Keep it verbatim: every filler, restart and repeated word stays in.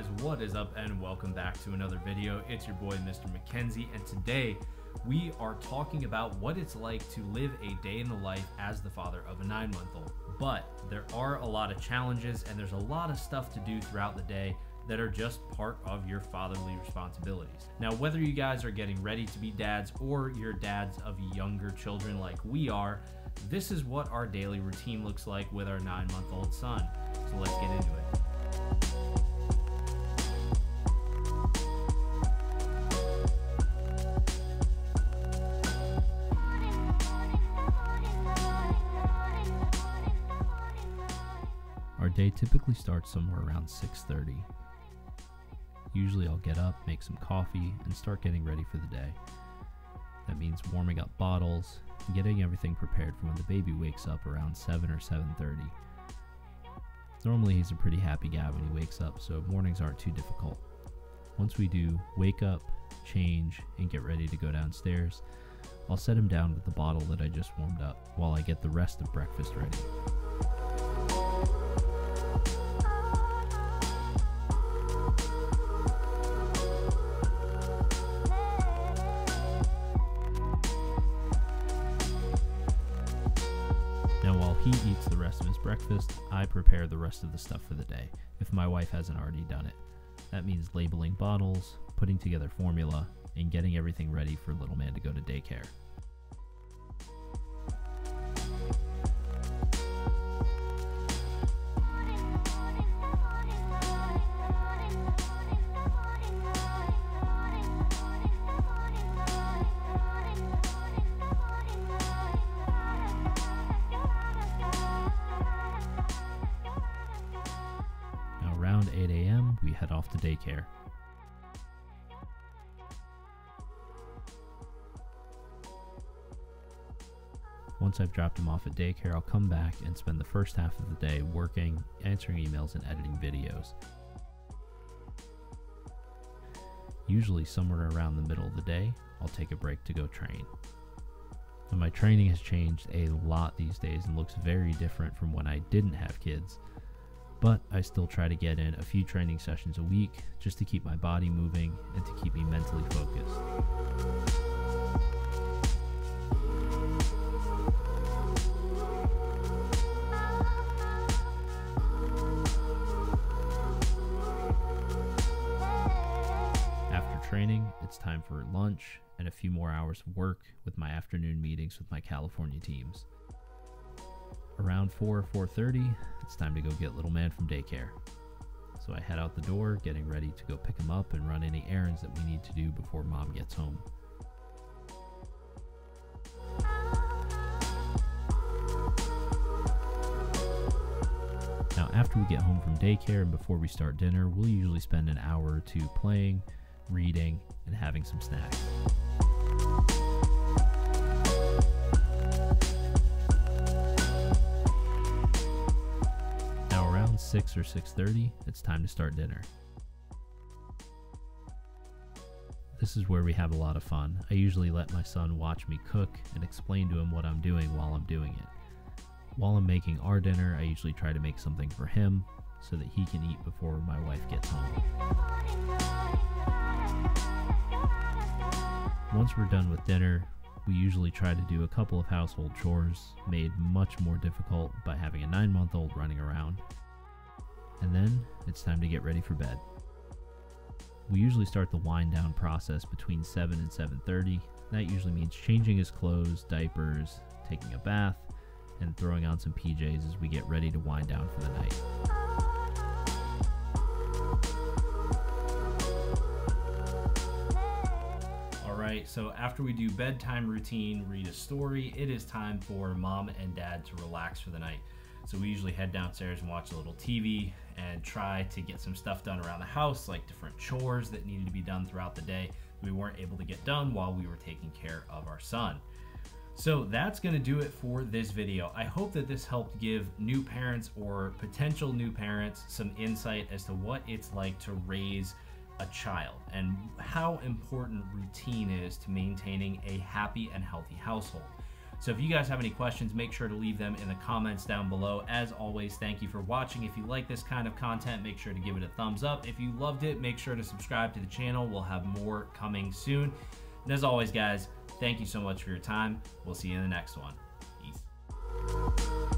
guys, what is up and welcome back to another video. It's your boy Mister McKenzie, and today we are talking about what it's like to live a day in the life as the father of a nine-month-old. But there are a lot of challenges and there's a lot of stuff to do throughout the day that are just part of your fatherly responsibilities. Now, whether you guys are getting ready to be dads or you're dads of younger children like we are, this is what our daily routine looks like with our nine-month-old son. So let's get into it. Our day typically starts somewhere around six thirty. Usually I'll get up, make some coffee, and start getting ready for the day. That means warming up bottles and getting everything prepared for when the baby wakes up around seven or seven thirty. Normally he's a pretty happy guy when he wakes up, so mornings aren't too difficult. Once we do wake up, change, and get ready to go downstairs, I'll set him down with the bottle that I just warmed up while I get the rest of breakfast ready. He eats the rest of his breakfast, I prepare the rest of the stuff for the day, if my wife hasn't already done it. That means labeling bottles, putting together formula, and getting everything ready for little man to go to daycare. Around eight A M we head off to daycare. Once I've dropped him off at daycare, I'll come back and spend the first half of the day working, answering emails, and editing videos. Usually somewhere around the middle of the day, I'll take a break to go train. And my training has changed a lot these days and looks very different from when I didn't have kids. But I still try to get in a few training sessions a week just to keep my body moving and to keep me mentally focused. After training, it's time for lunch and a few more hours of work with my afternoon meetings with my California teams. Around four or four thirty, it's time to go get little man from daycare. So I head out the door, getting ready to go pick him up and run any errands that we need to do before mom gets home. Now, after we get home from daycare and before we start dinner, we'll usually spend an hour or two playing, reading, and having some snacks. six or six thirty, it's time to start dinner. This is where we have a lot of fun. I usually let my son watch me cook and explain to him what I'm doing while I'm doing it. While I'm making our dinner, I usually try to make something for him so that he can eat before my wife gets home. Once we're done with dinner, we usually try to do a couple of household chores, made much more difficult by having a nine-month-old running around. And then it's time to get ready for bed. We usually start the wind down process between seven and seven thirty. That usually means changing his clothes, diapers, taking a bath, and throwing on some P Js as we get ready to wind down for the night. All right, so after we do bedtime routine, read a story, it is time for mom and dad to relax for the night. So we usually head downstairs and watch a little T V and try to get some stuff done around the house, like different chores that needed to be done throughout the day that we weren't able to get done while we were taking care of our son. So that's gonna do it for this video. I hope that this helped give new parents or potential new parents some insight as to what it's like to raise a child and how important routine is to maintaining a happy and healthy household. So if you guys have any questions, make sure to leave them in the comments down below. As always, thank you for watching. If you like this kind of content, make sure to give it a thumbs up. If you loved it, make sure to subscribe to the channel. We'll have more coming soon. And as always, guys, thank you so much for your time. We'll see you in the next one. Peace.